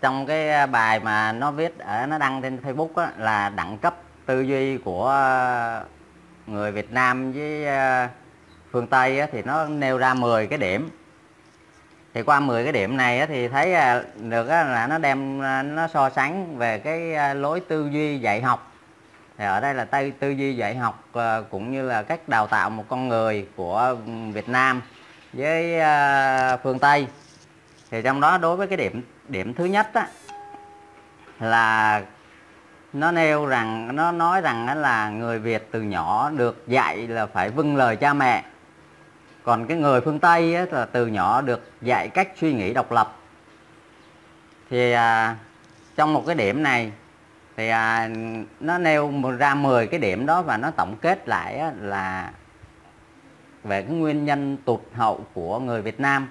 Trong cái bài mà nó viết ở nó đăng trên Facebook á, là đẳng cấp tư duy của người Việt Nam với phương Tây á, thì nó nêu ra 10 cái điểm. Thì qua 10 cái điểm này á, thì thấy được á, là nó đem nó so sánh về cái lối tư duy dạy học. Thì ở đây là tư duy dạy học cũng như là cách đào tạo một con người của Việt Nam với phương Tây. Thì trong đó đối với cái điểm thứ nhất á, là nó nêu rằng, nó nói rằng là người Việt từ nhỏ được dạy là phải vâng lời cha mẹ. Còn cái người phương Tây á, là từ nhỏ được dạy cách suy nghĩ độc lập. Thì trong một cái điểm này thì nó nêu ra 10 cái điểm đó, và nó tổng kết lại á, là về cái nguyên nhân tụt hậu của người Việt Nam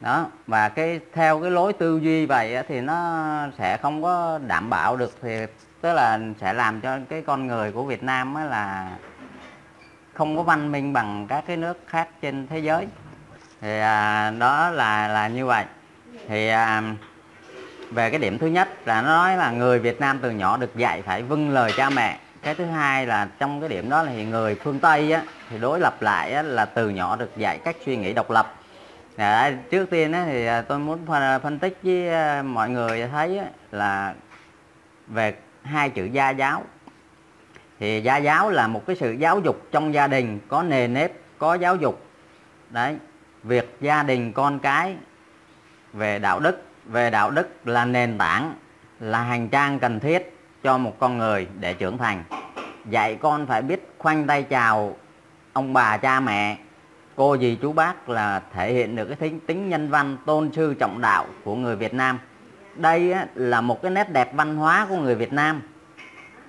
đó. Và cái theo cái lối tư duy vậy á, thì nó sẽ không có đảm bảo được, thì tức là sẽ làm cho cái con người của Việt Nam á, là không có văn minh bằng các cái nước khác trên thế giới. Thì đó là như vậy. Thì về cái điểm thứ nhất là nó nói là người Việt Nam từ nhỏ được dạy phải vâng lời cha mẹ. Cái thứ hai là trong cái điểm đó là thì người phương Tây á, thì đối lập lại á, là từ nhỏ được dạy cách suy nghĩ độc lập. Trước tiên á, thì tôi muốn phân tích với mọi người thấy á, là về hai chữ gia giáo. Thì gia giáo là một cái sự giáo dục trong gia đình, có nề nếp, có giáo dục. Đấy, việc gia đình con cái về đạo đức. Về đạo đức là nền tảng, là hành trang cần thiết cho một con người để trưởng thành. Dạy con phải biết khoanh tay chào ông bà cha mẹ, cô dì chú bác là thể hiện được cái tính nhân văn, tôn sư trọng đạo của người Việt Nam. Đây á, là một cái nét đẹp văn hóa của người Việt Nam.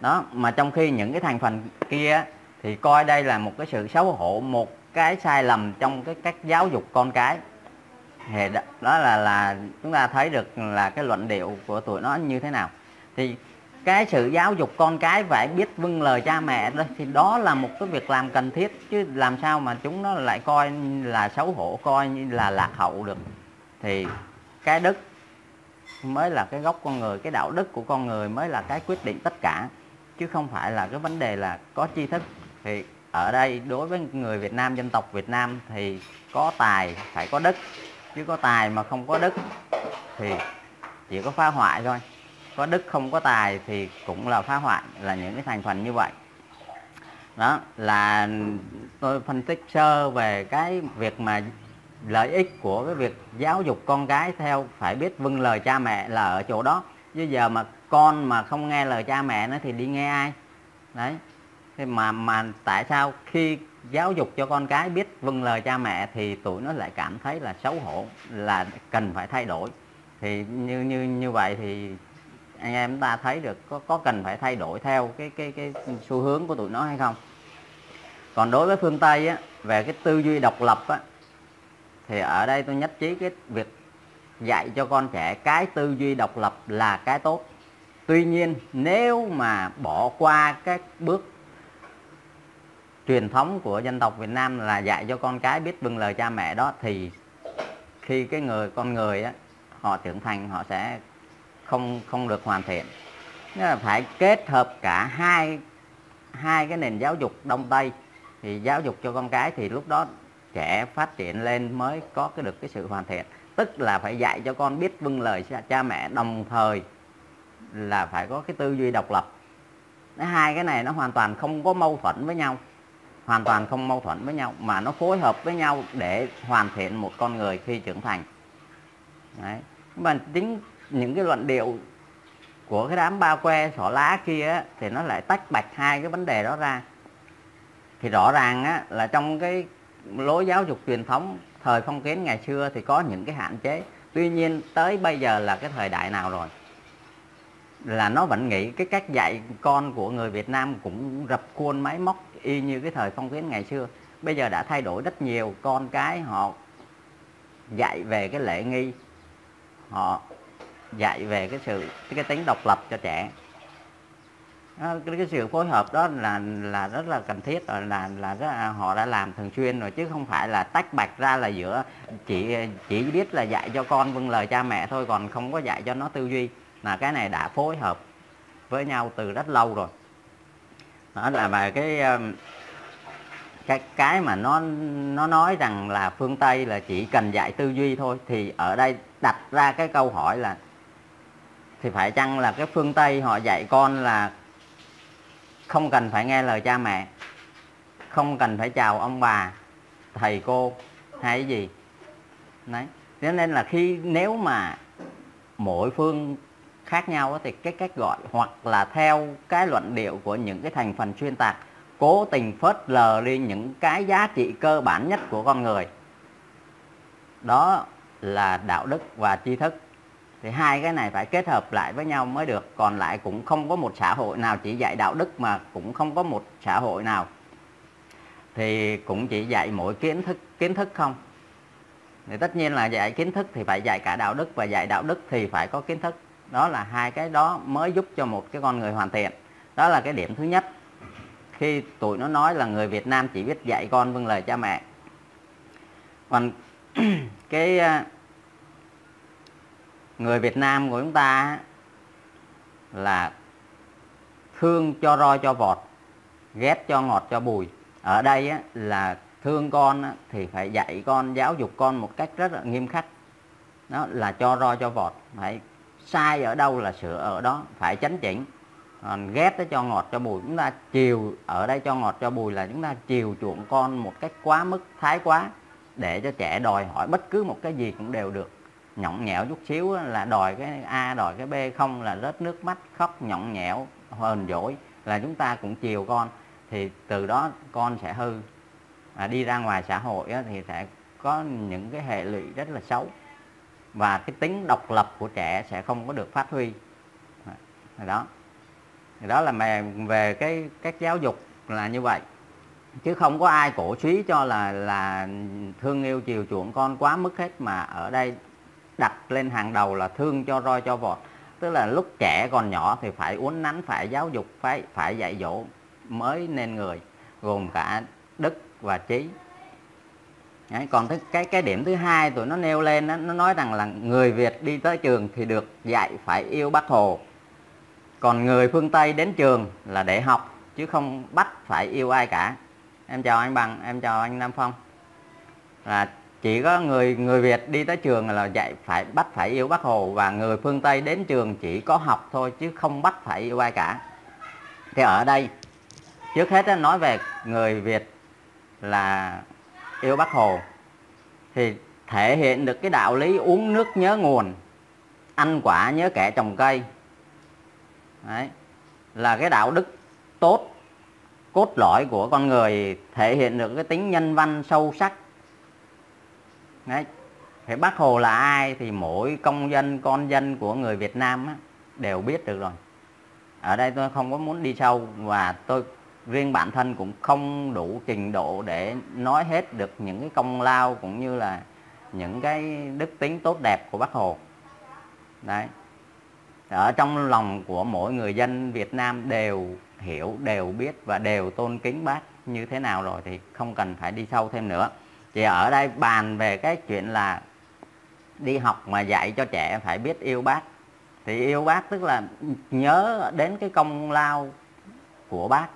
Đó, mà trong khi những cái thành phần kia thì coi đây là một cái sự xấu hổ, một cái sai lầm trong cái cách giáo dục con cái. Thì đó là chúng ta thấy được là cái luận điệu của tụi nó như thế nào. Thì cái sự giáo dục con cái phải biết vâng lời cha mẹ đó, thì đó là một cái việc làm cần thiết, chứ làm sao mà chúng nó lại coi là xấu hổ, coi như là lạc hậu được. Thì cái đức mới là cái gốc con người, cái đạo đức của con người mới là cái quyết định tất cả, chứ không phải là cái vấn đề là có tri thức. Thì ở đây đối với người Việt Nam, dân tộc Việt Nam, thì có tài phải có đức, chứ có tài mà không có đức thì chỉ có phá hoại thôi. Có đức không có tài thì cũng là phá hoại, là những cái thành phần như vậy. Đó là tôi phân tích sơ về cái việc mà lợi ích của cái việc giáo dục con cái theo phải biết vâng lời cha mẹ là ở chỗ đó. Chứ giờ mà con mà không nghe lời cha mẹ nó thì đi nghe ai? Đấy. Thế mà tại sao khi giáo dục cho con cái biết vâng lời cha mẹ thì tụi nó lại cảm thấy là xấu hổ, là cần phải thay đổi. Thì như vậy thì anh em ta thấy được có cần phải thay đổi theo cái xu hướng của tụi nó hay không. Còn đối với phương Tây á, về cái tư duy độc lập á, thì ở đây tôi nhất trí cái việc dạy cho con trẻ cái tư duy độc lập là cái tốt. Tuy nhiên nếu mà bỏ qua các bước truyền thống của dân tộc Việt Nam là dạy cho con cái biết vâng lời cha mẹ đó, thì khi cái con người á, họ trưởng thành họ sẽ không được hoàn thiện. Nên là phải kết hợp cả hai cái nền giáo dục Đông Tây, thì giáo dục cho con cái thì lúc đó trẻ phát triển lên mới có được sự hoàn thiện. Tức là phải dạy cho con biết vâng lời cha mẹ, đồng thời là phải có cái tư duy độc lập. Hai cái này nó hoàn toàn không có mâu thuẫn với nhau, hoàn toàn không mâu thuẫn với nhau, mà nó phối hợp với nhau để hoàn thiện một con người khi trưởng thành. Đấy. Mà chính những cái luận điệu của cái đám bao que xỏ lá kia á, thì nó lại tách bạch hai cái vấn đề đó ra. Thì rõ ràng á, là trong cái lối giáo dục truyền thống thời phong kiến ngày xưa thì có những cái hạn chế. Tuy nhiên tới bây giờ là cái thời đại nào rồi, là nó vẫn nghĩ cái cách dạy con của người Việt Nam cũng rập khuôn máy móc y như cái thời phong kiến ngày xưa. Bây giờ đã thay đổi rất nhiều, con cái họ dạy về cái lễ nghi, họ dạy về cái tính độc lập cho trẻ. Cái sự phối hợp đó là rất là cần thiết rồi, là họ đã làm thường xuyên rồi, chứ không phải là tách bạch ra là giữa chỉ biết là dạy cho con vâng lời cha mẹ thôi, còn không có dạy cho nó tư duy. Là cái này đã phối hợp với nhau từ rất lâu rồi. Đó là về cái mà nó nói rằng là phương Tây là chỉ cần dạy tư duy thôi, thì ở đây đặt ra cái câu hỏi là thì phải chăng là cái phương Tây họ dạy con là không cần phải nghe lời cha mẹ, không cần phải chào ông bà, thầy cô hay gì đấy. Thế nên là nếu mà mỗi phương khác nhau thì cái cách gọi hoặc là theo cái luận điệu của những cái thành phần xuyên tạc cố tình phớt lờ đi những cái giá trị cơ bản nhất của con người, đó là đạo đức và tri thức. Thì hai cái này phải kết hợp lại với nhau mới được. Còn lại cũng không có một xã hội nào chỉ dạy đạo đức, mà cũng không có một xã hội nào thì cũng chỉ dạy mỗi kiến thức không. Thì tất nhiên là dạy kiến thức thì phải dạy cả đạo đức, và dạy đạo đức thì phải có kiến thức. Đó là hai cái đó mới giúp cho một cái con người hoàn thiện. Đó là cái điểm thứ nhất. Khi tụi nó nói là người Việt Nam chỉ biết dạy con vâng lời cha mẹ. Còn cái người Việt Nam của chúng ta là thương cho roi cho vọt, ghét cho ngọt cho bùi. Ở đây là thương con thì phải dạy con, giáo dục con một cách rất là nghiêm khắc. Đó là cho roi cho vọt, phải sai ở đâu là sửa ở đó, phải chấn chỉnh. Còn ghét cho ngọt cho bùi, chúng ta chiều, ở đây cho ngọt cho bùi là chúng ta chiều chuộng con một cách quá mức, thái quá, để cho trẻ đòi hỏi bất cứ một cái gì cũng đều được. Nhõng nhẽo chút xíu là đòi cái A, đòi cái B, không là rớt nước mắt, khóc nhõng nhẽo, hờn dỗi, là chúng ta cũng chiều con. Thì từ đó con sẽ hư, đi ra ngoài xã hội thì sẽ có những cái hệ lụy rất là xấu. Và cái tính độc lập của trẻ sẽ không có được phát huy. Đó, đó là về cái cách giáo dục là như vậy. Chứ không có ai cổ suý cho là thương yêu chiều chuộng con quá mức hết, mà ở đây đặt lên hàng đầu là thương cho roi cho vọt. Tức là lúc trẻ còn nhỏ thì phải uốn nắn, phải giáo dục, phải dạy dỗ mới nên người, gồm cả đức và trí. Đấy, còn cái điểm thứ hai tụi nó nêu lên đó, nó nói rằng là người Việt đi tới trường thì được dạy phải yêu Bác Hồ, còn người phương Tây đến trường là để học chứ không bắt phải yêu ai cả. Em chào anh Bằng, em chào anh Nam Phong. Là chỉ có người Việt đi tới trường là dạy phải bắt phải yêu Bác Hồ, và người phương Tây đến trường chỉ có học thôi chứ không bắt phải yêu ai cả. Thì ở đây trước hết nói về người Việt là yêu Bác Hồ thì thể hiện được cái đạo lý uống nước nhớ nguồn, ăn quả nhớ kẻ trồng cây. Đấy, là cái đạo đức tốt cốt lõi của con người, thể hiện được cái tính nhân văn sâu sắc. Đấy, thì Bác Hồ là ai thì mỗi công dân, con dân của người Việt Nam á, đều biết được rồi. Ở đây tôi không có muốn đi sâu, và tôi riêng bản thân cũng không đủ trình độ để nói hết được những cái công lao cũng như là những cái đức tính tốt đẹp của Bác Hồ. Đấy, ở trong lòng của mỗi người dân Việt Nam đều hiểu, đều biết và đều tôn kính Bác như thế nào rồi, thì không cần phải đi sâu thêm nữa. Thì ở đây bàn về cái chuyện là đi học mà dạy cho trẻ phải biết yêu Bác. Thì yêu Bác tức là nhớ đến cái công lao của Bác.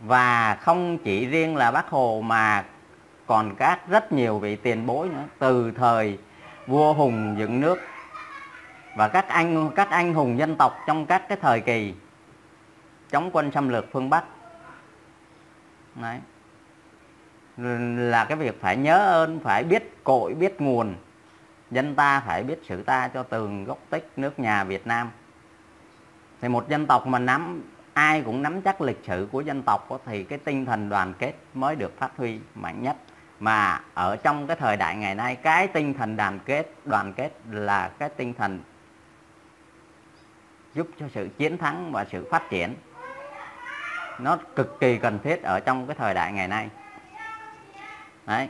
Và không chỉ riêng là Bác Hồ mà còn các rất nhiều vị tiền bối nữa. Từ thời vua Hùng dựng nước và các anh hùng dân tộc trong các cái thời kỳ chống quân xâm lược phương Bắc. Đấy, là cái việc phải nhớ ơn, phải biết cội, biết nguồn. Dân ta phải biết sử ta cho tường gốc tích nước nhà Việt Nam. Thì một dân tộc mà ai cũng nắm chắc lịch sử của dân tộc thì cái tinh thần đoàn kết mới được phát huy mạnh nhất. Mà ở trong cái thời đại ngày nay, cái tinh thần đoàn kết là cái tinh thần giúp cho sự chiến thắng và sự phát triển. Nó cực kỳ cần thiết ở trong cái thời đại ngày nay. Đấy.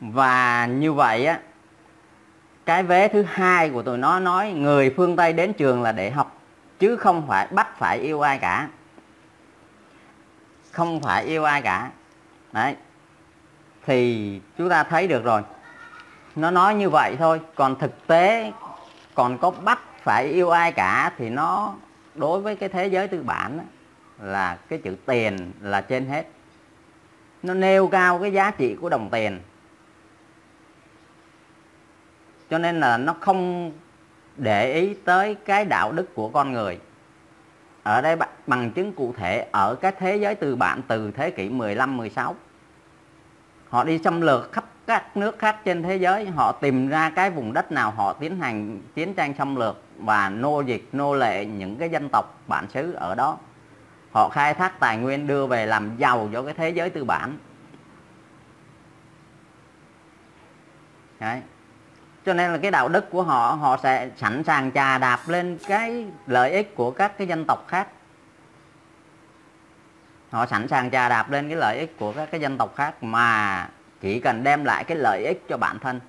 Và như vậy á, cái vế thứ hai của tụi nó nói người phương Tây đến trường là để học chứ không phải bắt phải yêu ai cả, không phải yêu ai cả. Đấy, thì chúng ta thấy được rồi, nó nói như vậy thôi. Còn thực tế còn có bắt phải yêu ai cả thì nó đối với cái thế giới tư bản đó, là cái chữ tiền là trên hết. Nó nêu cao cái giá trị của đồng tiền, cho nên là nó không để ý tới cái đạo đức của con người. Ở đây bằng chứng cụ thể ở cái thế giới tư bản từ thế kỷ 15-16. Họ đi xâm lược khắp các nước khác trên thế giới. Họ tìm ra cái vùng đất nào họ tiến hành chiến tranh xâm lược và nô dịch, nô lệ những cái dân tộc bản xứ ở đó. Họ khai thác tài nguyên đưa về làm giàu cho cái thế giới tư bản. Đấy, cho nên là cái đạo đức của họ, họ sẽ sẵn sàng chà đạp lên cái lợi ích của các cái dân tộc khác. Họ sẵn sàng chà đạp lên cái lợi ích của các cái dân tộc khác mà chỉ cần đem lại cái lợi ích cho bản thân.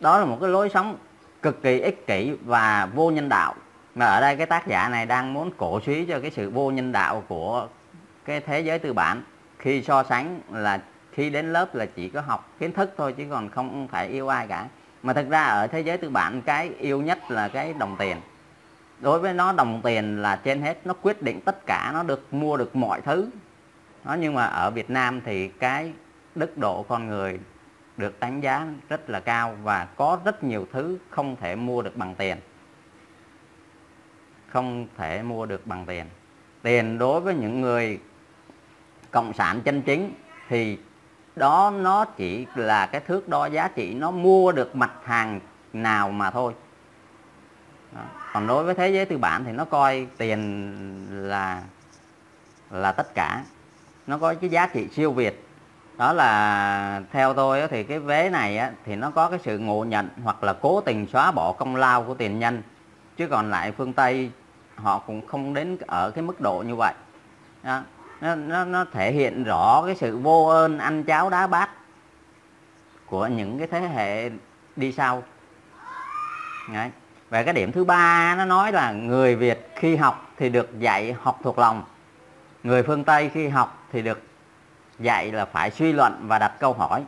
Đó là một cái lối sống cực kỳ ích kỷ và vô nhân đạo. Mà ở đây cái tác giả này đang muốn cổ suý cho cái sự vô nhân đạo của cái thế giới tư bản, khi so sánh là khi đến lớp là chỉ có học kiến thức thôi chứ còn không phải yêu ai cả. Mà thực ra ở thế giới tư bản cái yêu nhất là cái đồng tiền. Đối với nó đồng tiền là trên hết, nó quyết định tất cả, nó được mua được mọi thứ. Đó, nhưng mà ở Việt Nam thì cái đức độ con người được đánh giá rất là cao và có rất nhiều thứ không thể mua được bằng tiền. Không thể mua được bằng tiền. Tiền đối với những người cộng sản chân chính thì đó nó chỉ là cái thước đo giá trị, nó mua được mặt hàng nào mà thôi. Đó. Còn đối với thế giới tư bản thì nó coi tiền là tất cả, nó có cái giá trị siêu việt. Đó là theo tôi thì cái vế này thì nó có cái sự ngộ nhận hoặc là cố tình xóa bỏ công lao của tiền nhân. Chứ còn lại phương Tây họ cũng không đến ở cái mức độ như vậy. Đó. Nó thể hiện rõ cái sự vô ơn ăn cháo đá bát của những cái thế hệ đi sau. Đấy. Và cái điểm thứ ba nó nói là người Việt khi học thì được dạy học thuộc lòng, người phương Tây khi học thì được dạy là phải suy luận và đặt câu hỏi.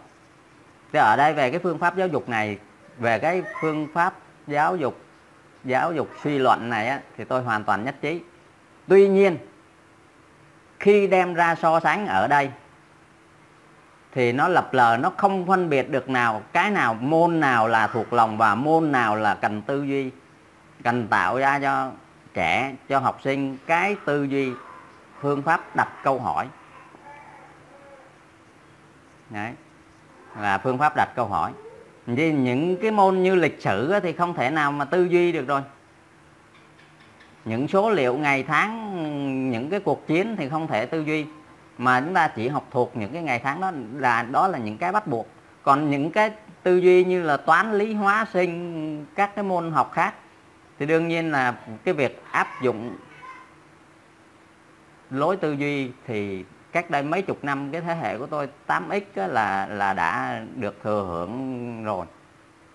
Thế ở đây về cái phương pháp giáo dục này, về cái phương pháp giáo dục suy luận này á, thì tôi hoàn toàn nhất trí. Tuy nhiên khi đem ra so sánh ở đây thì nó lập lờ, nó không phân biệt được cái nào môn nào là thuộc lòng và môn nào là cần tư duy, cần tạo ra cho trẻ, cho học sinh cái tư duy, phương pháp đặt câu hỏi. Đấy, là phương pháp đặt câu hỏi. Vì những cái môn như lịch sử thì không thể nào mà tư duy được rồi. Những số liệu ngày tháng, những cái cuộc chiến thì không thể tư duy, mà chúng ta chỉ học thuộc những cái ngày tháng đó, đó là những cái bắt buộc. Còn những cái tư duy như là toán, lý, hóa, sinh, các cái môn học khác thì đương nhiên là cái việc áp dụng lối tư duy thì cách đây mấy chục năm, cái thế hệ của tôi 8X là đã được thừa hưởng rồi,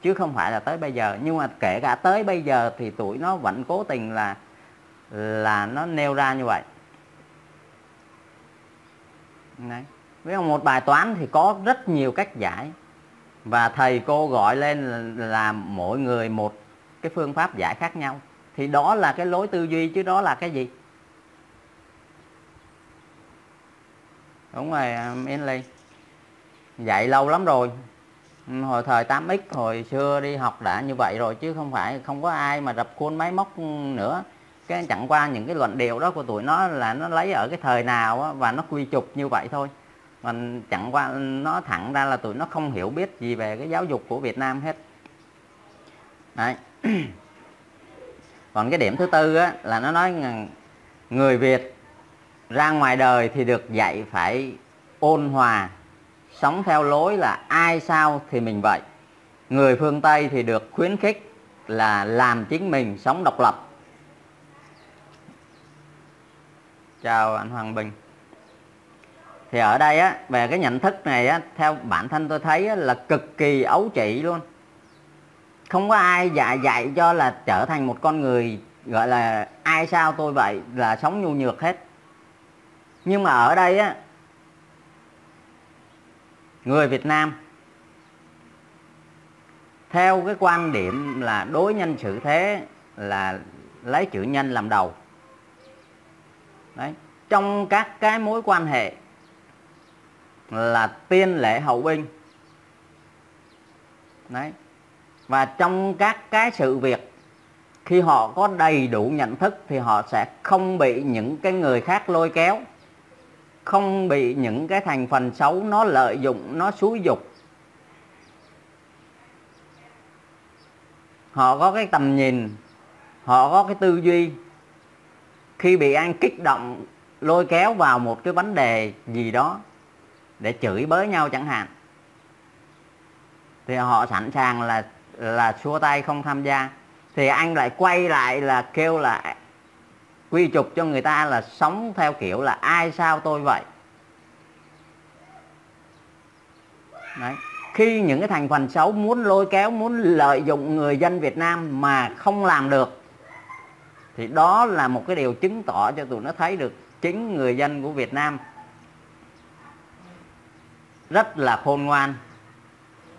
chứ không phải là tới bây giờ. Nhưng mà kể cả tới bây giờ thì tụi nó vẫn cố tình là nó nêu ra như vậy. Đấy. Với một bài toán thì có rất nhiều cách giải, và thầy cô gọi lên là mỗi người một cái phương pháp giải khác nhau, thì đó là cái lối tư duy chứ đó là cái gì. Đúng rồi, Yên Ly dạy lâu lắm rồi, hồi thời 8X hồi xưa đi học đã như vậy rồi, chứ không phải không có ai mà rập khuôn máy móc nữa. Cái chẳng qua những cái luận điệu đó của tụi nó là nó lấy ở cái thời nào á, và nó quy chụp như vậy thôi. Mà chẳng qua nó thẳng ra là tụi nó không hiểu biết gì về cái giáo dục của Việt Nam hết. Đấy. Còn cái điểm thứ tư á, là nó nói người Việt ra ngoài đời thì được dạy phải ôn hòa, sống theo lối là ai sao thì mình vậy. Người phương Tây thì được khuyến khích là làm chính mình, sống độc lập. Chào anh Hoàng Bình. Thì ở đây á, về cái nhận thức này á, theo bản thân tôi thấy á, là cực kỳ ấu trĩ luôn. Không có ai dạy cho là trở thành một con người gọi là ai sao tôi vậy, là sống nhu nhược hết. Nhưng mà ở đây á, người Việt Nam theo cái quan điểm là đối nhân xử thế là lấy chữ nhân làm đầu. Đấy, trong các cái mối quan hệ là tiên lễ hậu binh. Đấy, và trong các cái sự việc, khi họ có đầy đủ nhận thức thì họ sẽ không bị những cái người khác lôi kéo, không bị những cái thành phần xấu nó lợi dụng, nó xúi giục. Họ có cái tầm nhìn, họ có cái tư duy. Khi bị anh kích động, lôi kéo vào một cái vấn đề gì đó để chửi bới nhau chẳng hạn, thì họ sẵn sàng là xua tay không tham gia. Thì anh lại quay lại là kêu là quy chụp cho người ta là sống theo kiểu là ai sao tôi vậy. Đấy, khi những cái thành phần xấu muốn lôi kéo, muốn lợi dụng người dân Việt Nam mà không làm được, thì đó là một cái điều chứng tỏ cho tụi nó thấy được chính người dân của Việt Nam rất là khôn ngoan,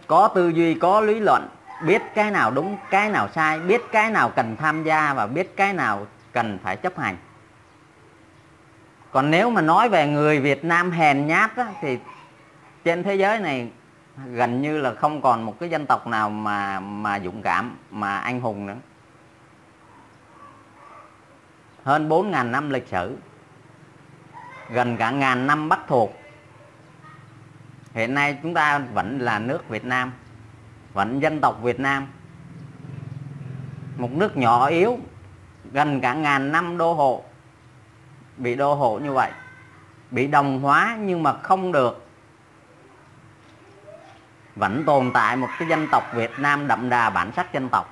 có tư duy, có lý luận, biết cái nào đúng, cái nào sai, biết cái nào cần tham gia và biết cái nào cần phải chấp hành. Còn nếu mà nói về người Việt Nam hèn nhát á, thì trên thế giới này gần như là không còn một cái dân tộc nào mà dũng cảm, mà anh hùng nữa. Hơn 4.000 năm lịch sử, gần cả ngàn năm Bắc thuộc, hiện nay chúng ta vẫn là nước Việt Nam, vẫn dân tộc Việt Nam, một nước nhỏ yếu, gần cả ngàn năm đô hộ, bị đô hộ như vậy, bị đồng hóa nhưng mà không được, vẫn tồn tại một cái dân tộc Việt Nam đậm đà bản sắc dân tộc.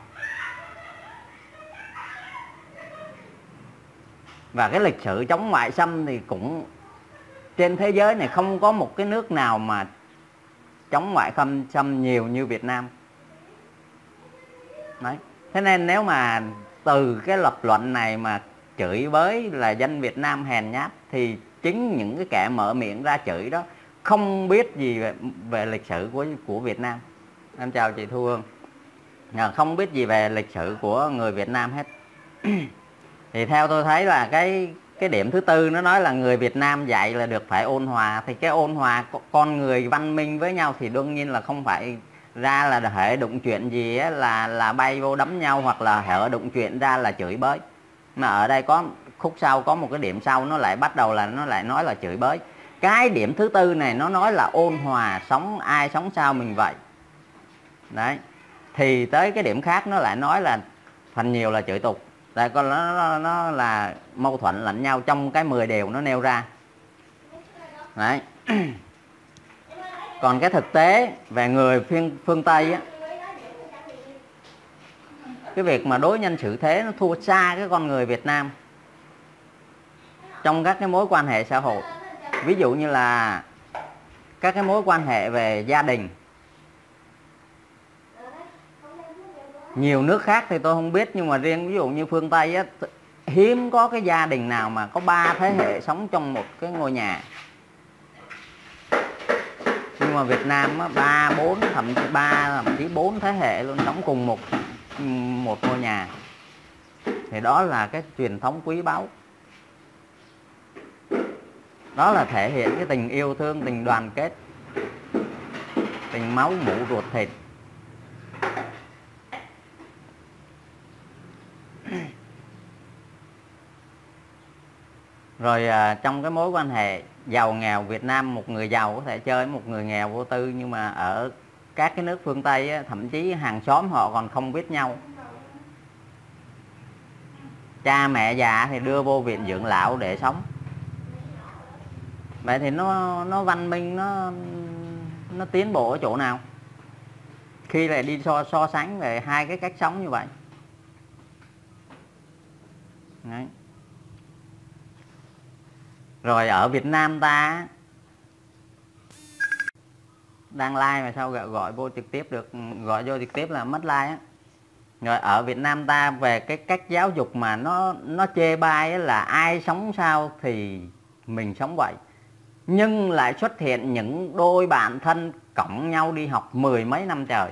Và cái lịch sử chống ngoại xâm thì cũng, trên thế giới này không có một cái nước nào mà chống ngoại xâm nhiều như Việt Nam. Đấy, thế nên nếu mà từ cái lập luận này mà chửi bới là dân Việt Nam hèn nhát, thì chính những cái kẻ mở miệng ra chửi đó không biết gì về lịch sử của Việt Nam. Em chào chị Thu Hương. Không biết gì về lịch sử của người Việt Nam hết. Thì theo tôi thấy là cái điểm thứ tư nó nói là người Việt Nam dạy là được phải ôn hòa. Thì cái ôn hòa con người văn minh với nhau thì đương nhiên là không phải ra là hễ đụng chuyện gì ấy, là bay vô đấm nhau, hoặc là hễ đụng chuyện ra là chửi bới. Mà ở đây có khúc sau, có một cái điểm sau nó lại bắt đầu là nó lại nói là chửi bới. Cái điểm thứ tư này nó nói là ôn hòa, sống ai sống sao mình vậy. Đấy, thì tới cái điểm khác nó lại nói là phần nhiều là chửi tục. Tại con nó là mâu thuẫn lẫn nhau trong cái 10 điều nó nêu ra. Đấy. Còn cái thực tế về người phương Tây á, cái việc mà đối nhân xử thế nó thua xa cái con người Việt Nam trong các cái mối quan hệ xã hội. Ví dụ như là các cái mối quan hệ về gia đình. Nhiều nước khác thì tôi không biết, nhưng mà riêng ví dụ như phương Tây á, hiếm có cái gia đình nào mà có 3 thế hệ sống trong một cái ngôi nhà. Nhưng mà Việt Nam á, 3, 4, thậm chí 4 thế hệ luôn sống cùng một ngôi nhà. Thì đó là cái truyền thống quý báu. Đó là thể hiện cái tình yêu thương, tình đoàn kết, tình máu mủ ruột thịt. Rồi trong cái mối quan hệ giàu nghèo Việt Nam, một người giàu có thể chơi với một người nghèo vô tư. Nhưng mà ở các cái nước phương Tây á, thậm chí hàng xóm họ còn không biết nhau. Cha mẹ già thì đưa vô viện dưỡng lão để sống. Vậy thì nó văn minh, nó tiến bộ ở chỗ nào khi lại đi so sánh về hai cái cách sống như vậy. Đấy. Rồi ở Việt Nam ta đang like mà sao gọi vô trực tiếp được, gọi vô trực tiếp là mất like á. Rồi ở Việt Nam ta về cái cách giáo dục mà nó chê bai là ai sống sao thì mình sống vậy. Nhưng lại xuất hiện những đôi bạn thân cõng nhau đi học mười mấy năm trời,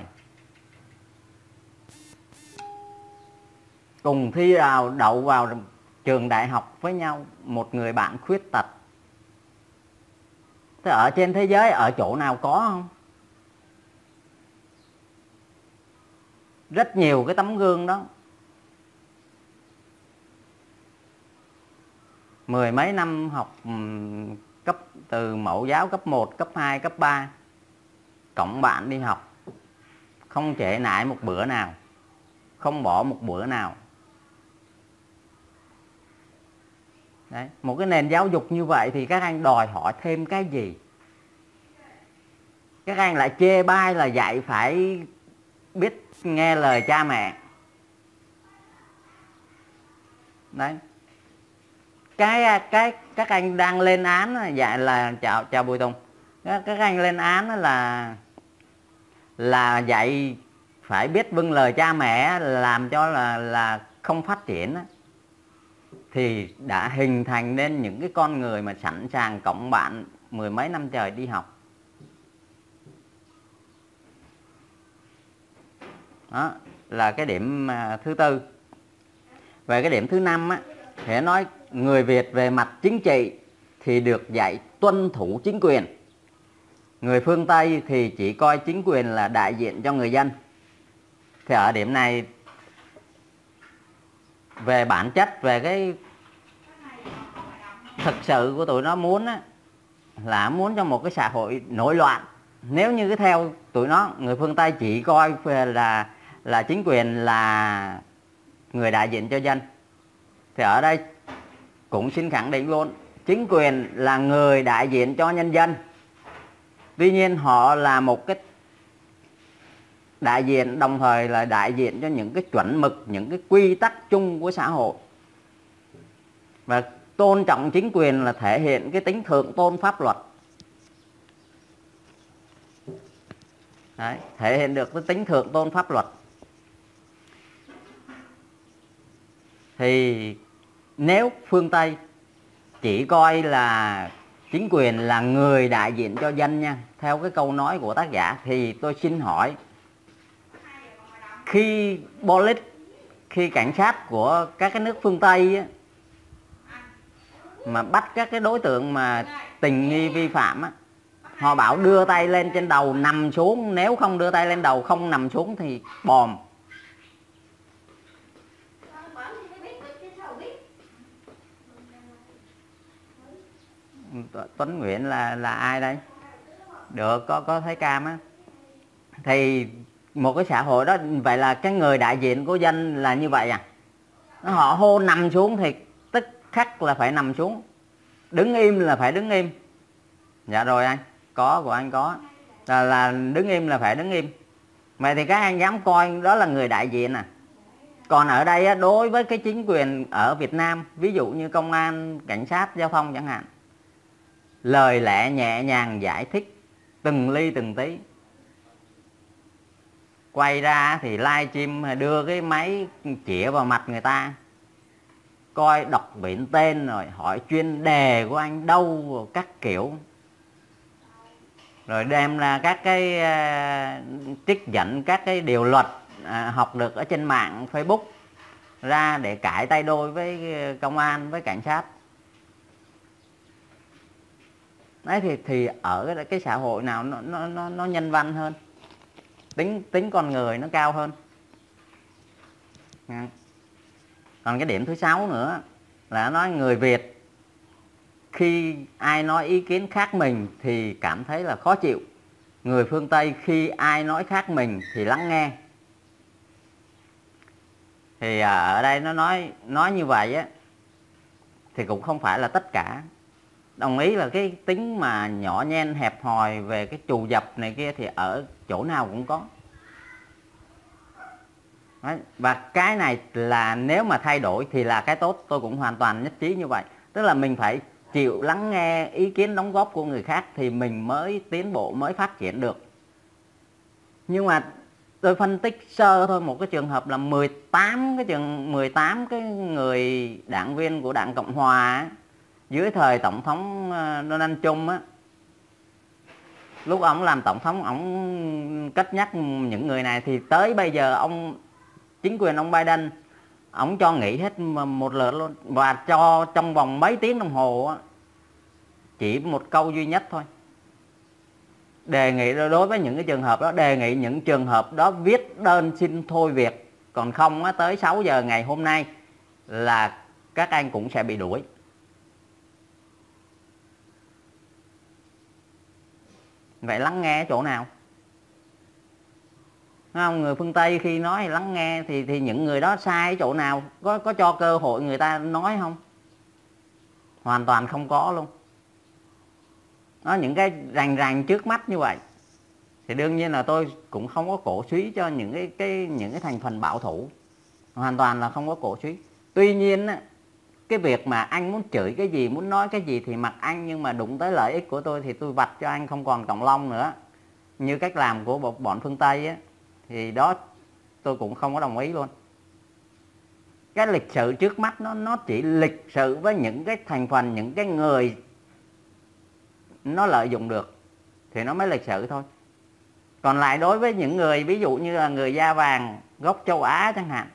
cùng thi đậu vào trường đại học với nhau, một người bạn khuyết tật. Thế ở trên thế giới ở chỗ nào có không? Rất nhiều cái tấm gương đó. Mười mấy năm học cấp từ mẫu giáo cấp 1, cấp 2, cấp 3, cộng bạn đi học, không trễ nải một bữa nào, không bỏ một bữa nào. Đấy, một cái nền giáo dục như vậy thì các anh đòi hỏi thêm cái gì? Các anh lại chê bai là dạy phải biết nghe lời cha mẹ. Đấy, các anh đang lên án dạy là chào Bùi Tùng, các anh lên án là dạy phải biết vâng lời cha mẹ, làm cho là không phát triển, thì đã hình thành nên những cái con người mà sẵn sàng cộng bạn mười mấy năm trời đi học. Đó là cái điểm thứ tư. Về cái điểm thứ năm á, thì nói người Việt về mặt chính trị thì được dạy tuân thủ chính quyền. Người phương Tây thì chỉ coi chính quyền là đại diện cho người dân. Thì ở điểm này về bản chất, về cái thực sự của tụi nó muốn á, là muốn cho một cái xã hội nổi loạn. Nếu như cái theo tụi nó, người phương Tây chỉ coi là chính quyền là người đại diện cho dân, thì ở đây cũng xin khẳng định luôn, chính quyền là người đại diện cho nhân dân. Tuy nhiên họ là một cái đại diện, đồng thời là đại diện cho những cái chuẩn mực, những cái quy tắc chung của xã hội. Và tôn trọng chính quyền là thể hiện cái tính thượng tôn pháp luật. Đấy, thể hiện được cái tính thượng tôn pháp luật. Thì nếu phương Tây chỉ coi là chính quyền là người đại diện cho dân nha, theo cái câu nói của tác giả, thì tôi xin hỏi, khi police, khi cảnh sát của các cái nước phương Tây á, mà bắt các cái đối tượng mà tình nghi vi phạm á, họ bảo đưa tay lên trên đầu nằm xuống, nếu không đưa tay lên đầu không nằm xuống thì bòm. Tuấn Nguyễn là ai đây? Được, có thấy cam á. Thì một cái xã hội đó, vậy là cái người đại diện của dân là như vậy à? Họ hô nằm xuống thì tức khắc là phải nằm xuống, đứng im là phải đứng im. Dạ rồi anh, có của anh có là đứng im là phải đứng im. Vậy thì các anh dám coi đó là người đại diện à? Còn ở đây đối với cái chính quyền ở Việt Nam, ví dụ như công an, cảnh sát, giao thông chẳng hạn, lời lẽ nhẹ nhàng giải thích từng ly từng tí. Quay ra thì live stream đưa cái máy chĩa vào mặt người ta, coi đọc biển tên rồi hỏi chuyên đề của anh đâu các kiểu, rồi đem ra các cái trích dẫn các cái điều luật học được ở trên mạng Facebook ra để cãi tay đôi với công an, với cảnh sát. Đấy, thì ở cái xã hội nào nó nhân văn hơn, tính con người nó cao hơn. Còn cái điểm thứ sáu nữa là nói người Việt khi ai nói ý kiến khác mình thì cảm thấy là khó chịu, người phương Tây khi ai nói khác mình thì lắng nghe. Thì ở đây nó nói như vậy á, thì cũng không phải là tất cả. Đồng ý là cái tính mà nhỏ nhen hẹp hòi về cái trù dập này kia thì ở chỗ nào cũng có. Đấy, và cái này là nếu mà thay đổi thì là cái tốt, tôi cũng hoàn toàn nhất trí như vậy. Tức là mình phải chịu lắng nghe ý kiến đóng góp của người khác thì mình mới tiến bộ, mới phát triển được. Nhưng mà tôi phân tích sơ thôi một cái trường hợp là 18 cái người đảng viên của Đảng Cộng Hòa dưới thời Tổng thống Donald Trump á, lúc ông làm tổng thống ông cất nhắc những người này, thì tới bây giờ chính quyền ông Biden ông cho nghỉ hết một lượt luôn, và cho trong vòng mấy tiếng đồng hồ á, chỉ một câu duy nhất thôi. Đề nghị đối với những cái trường hợp đó, đề nghị những trường hợp đó viết đơn xin thôi việc, còn không á, tới 6 giờ ngày hôm nay là các anh cũng sẽ bị đuổi. Vậy lắng nghe ở chỗ nào? Đúng không? Người phương Tây khi nói lắng nghe thì những người đó sai ở chỗ nào? Có cho cơ hội người ta nói không? Hoàn toàn không có luôn. Đó, những cái rành trước mắt như vậy thì đương nhiên là tôi cũng không có cổ suý cho những cái thành phần bảo thủ, hoàn toàn là không có cổ suý. Tuy nhiên cái việc mà anh muốn chửi cái gì, muốn nói cái gì thì mặc anh, nhưng mà đụng tới lợi ích của tôi thì tôi vạch cho anh không còn cọng lông nữa, như cách làm của bọn phương Tây á, thì đó tôi cũng không có đồng ý luôn. Cái lịch sử trước mắt nó chỉ lịch sử với những cái thành phần, những cái người nó lợi dụng được thì nó mới lịch sự thôi. Còn lại đối với những người ví dụ như là người da vàng gốc châu Á chẳng hạn,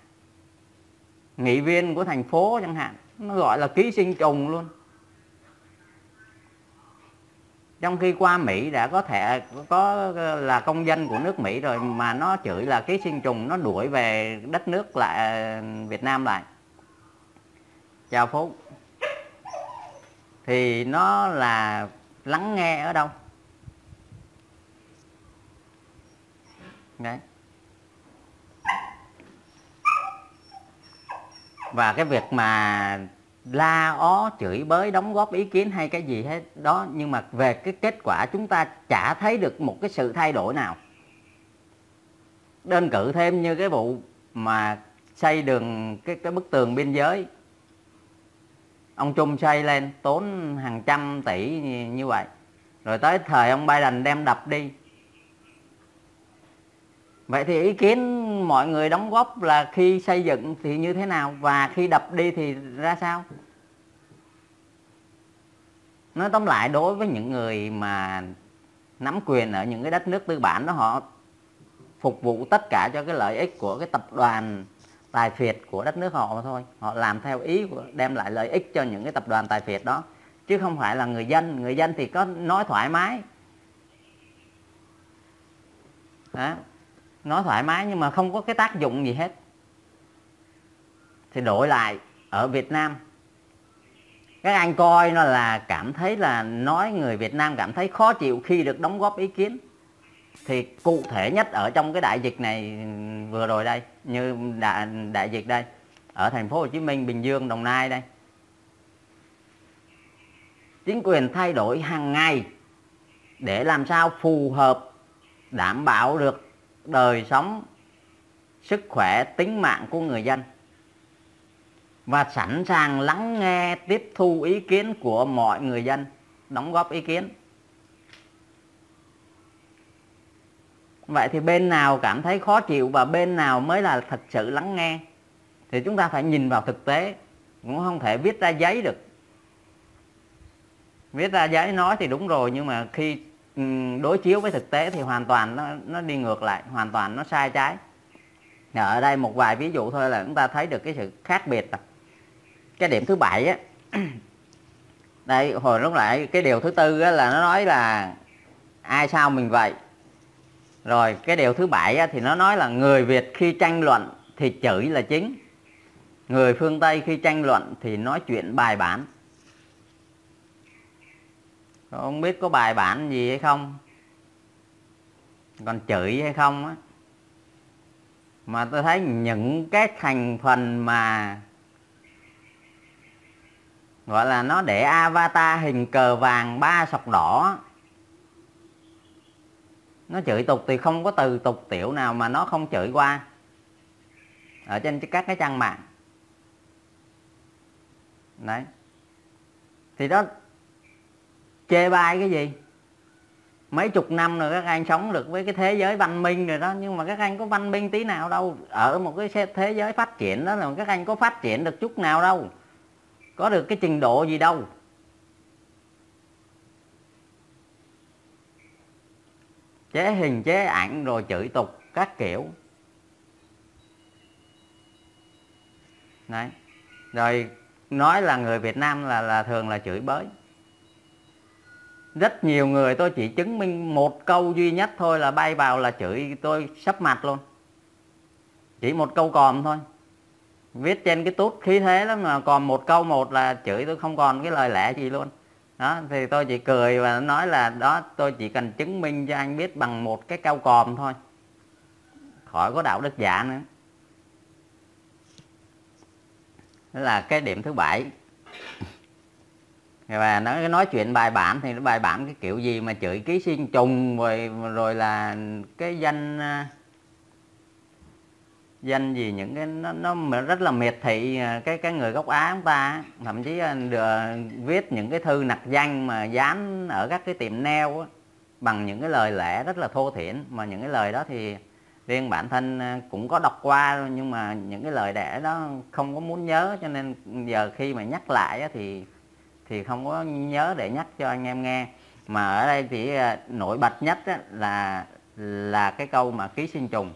nghị viên của thành phố chẳng hạn, nó gọi là ký sinh trùng luôn. Trong khi qua Mỹ đã có thể có là công dân của nước Mỹ rồi mà nó chửi là ký sinh trùng, nó đuổi về đất nước lại Việt Nam lại. Chào Phú. Thì nó là lắng nghe ở đâu? Đấy. Và cái việc mà la ó, chửi bới, đóng góp ý kiến hay cái gì hết đó, nhưng mà về cái kết quả chúng ta chả thấy được một cái sự thay đổi nào. Đơn cử thêm như cái vụ mà xây đường cái bức tường biên giới, ông Trump xây lên tốn hàng trăm tỷ như vậy, rồi tới thời ông Biden đem đập đi. Vậy thì ý kiến mọi người đóng góp là khi xây dựng thì như thế nào, và khi đập đi thì ra sao? Nói tóm lại, đối với những người mà nắm quyền ở những cái đất nước tư bản đó, họ phục vụ tất cả cho cái lợi ích của cái tập đoàn tài phiệt của đất nước họ mà thôi. Họ làm theo ý, đem lại lợi ích cho những cái tập đoàn tài phiệt đó, chứ không phải là người dân. Người dân thì có nói thoải mái đó, nói thoải mái nhưng mà không có cái tác dụng gì hết. Thì đổi lại ở Việt Nam, các anh coi nó là cảm thấy là nói người Việt Nam cảm thấy khó chịu khi được đóng góp ý kiến. Thì cụ thể nhất ở trong cái đại dịch này vừa rồi đây, như đại dịch đây, ở thành phố Hồ Chí Minh, Bình Dương, Đồng Nai đây, chính quyền thay đổi hàng ngày để làm sao phù hợp, đảm bảo được đời sống, sức khỏe, tính mạng của người dân, và sẵn sàng lắng nghe, tiếp thu ý kiến của mọi người dân, đóng góp ý kiến. Vậy thì bên nào cảm thấy khó chịu và bên nào mới là thật sự lắng nghe thì chúng ta phải nhìn vào thực tế, cũng không thể viết ra giấy được. Viết ra giấy nói thì đúng rồi, nhưng mà khi đối chiếu với thực tế thì hoàn toàn nó đi ngược lại, hoàn toàn nó sai trái. Ở đây một vài ví dụ thôi là chúng ta thấy được cái sự khác biệt. Cái điểm thứ 7 á, đây hồi lúc nãy cái điều thứ 4 á là nó nói là ai sao mình vậy. Rồi cái điều thứ 7 á thì nó nói là người Việt khi tranh luận thì chửi là chính, người phương Tây khi tranh luận thì nói chuyện bài bản. Không biết có bài bản gì hay không, còn chửi hay không á. Mà tôi thấy những cái thành phần mà gọi là nó để avatar hình cờ vàng 3 sọc đỏ, nó chửi tục thì không có từ tục tiểu nào mà nó không chửi qua ở trên các cái trang mạng đấy. Thì đó, chê bai cái gì? mấy chục năm rồi các anh sống được với cái thế giới văn minh rồi đó, nhưng mà các anh có văn minh tí nào đâu. Ở một cái thế giới phát triển đó là các anh có phát triển được chút nào đâu, có được cái trình độ gì đâu. Chế hình chế ảnh rồi chửi tục các kiểu đấy. Rồi nói là người Việt Nam là thường là chửi bới. Rất nhiều người tôi chỉ chứng minh một câu duy nhất thôi là bay vào là chửi tôi sấp mặt luôn. Chỉ một câu còm thôi. Viết trên cái tút khí thế lắm mà còn một câu một là chửi tôi không còn cái lời lẽ gì luôn. Đó, thì tôi chỉ cười và nói là đó, tôi chỉ cần chứng minh cho anh biết bằng một cái câu còm thôi. Khỏi có đạo đức giả nữa. Đó là cái điểm thứ 7. Và nói chuyện bài bản thì bài bản cái kiểu gì mà chửi ký sinh trùng rồi là cái danh gì, những cái nó rất là miệt thị cái người gốc Á chúng ta, thậm chí là viết những cái thư nặc danh mà dán ở các cái tiệm nail á, bằng những cái lời lẽ rất là thô thiển. Mà những cái lời đó thì riêng bản thân cũng có đọc qua, nhưng mà những cái lời lẽ đó không có muốn nhớ, cho nên giờ khi mà nhắc lại á, thì không có nhớ để nhắc cho anh em nghe. Mà ở đây thì nổi bật nhất là cái câu mà ký sinh trùng.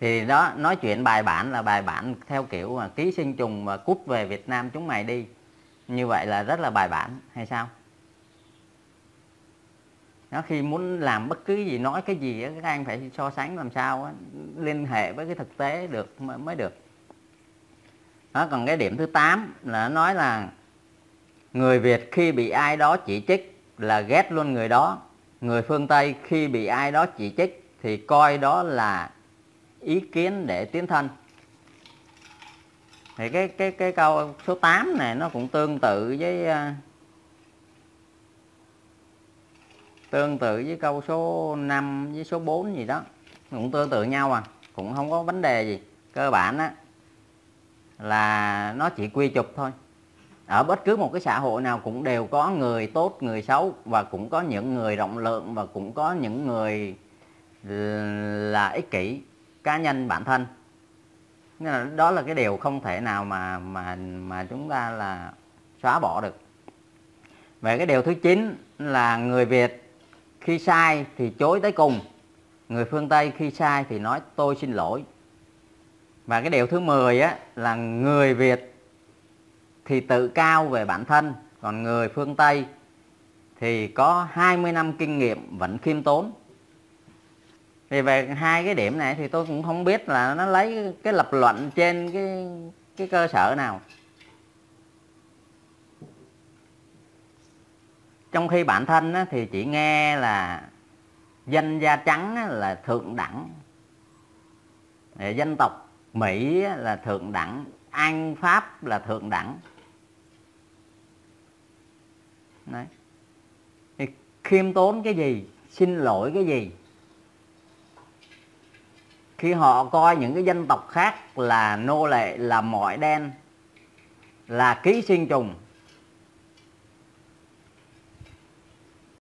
Thì đó, nói chuyện bài bản là bài bản theo kiểu mà ký sinh trùng mà cút về Việt Nam chúng mày đi. Như vậy là rất là bài bản hay sao? Nó khi muốn làm bất cứ gì, nói cái gì các anh phải so sánh làm sao đó, liên hệ với cái thực tế được mới được. Đó, còn cái điểm thứ 8 là nói là người Việt khi bị ai đó chỉ trích là ghét luôn người đó. Người phương Tây khi bị ai đó chỉ trích thì coi đó là ý kiến để tiến thân. Thì cái câu số 8 này nó cũng tương tự với câu số 5 với số 4 gì đó, cũng tương tự nhau à, cũng không có vấn đề gì. Cơ bản á là nó chỉ quy chụp thôi. Ở bất cứ một cái xã hội nào cũng đều có người tốt, người xấu, và cũng có những người rộng lượng, và cũng có những người là ích kỷ cá nhân bản thân. Nên là đó là cái điều không thể nào mà chúng ta là xóa bỏ được. Về cái điều thứ 9 là người Việt khi sai thì chối tới cùng. Người phương Tây khi sai thì nói tôi xin lỗi. Và cái điều thứ 10 á, là người Việt thì tự cao về bản thân, còn người phương Tây thì có 20 năm kinh nghiệm vẫn khiêm tốn. Thì về hai cái điểm này thì tôi cũng không biết là nó lấy cái lập luận trên cái cơ sở nào. Trong khi bản thân thì chỉ nghe là danh da trắng là thượng đẳng, dân tộc Mỹ là thượng đẳng, Anh Pháp là thượng đẳng. Đấy. Thì khiêm tốn cái gì, xin lỗi cái gì, khi họ coi những cái dân tộc khác là nô lệ, là mọi đen, là ký sinh trùng,